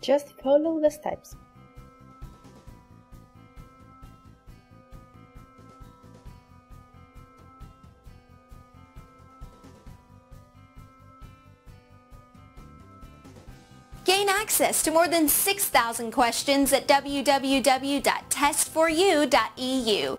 Just follow the steps. Gain access to more than 6,000 questions at www.test4u.eu.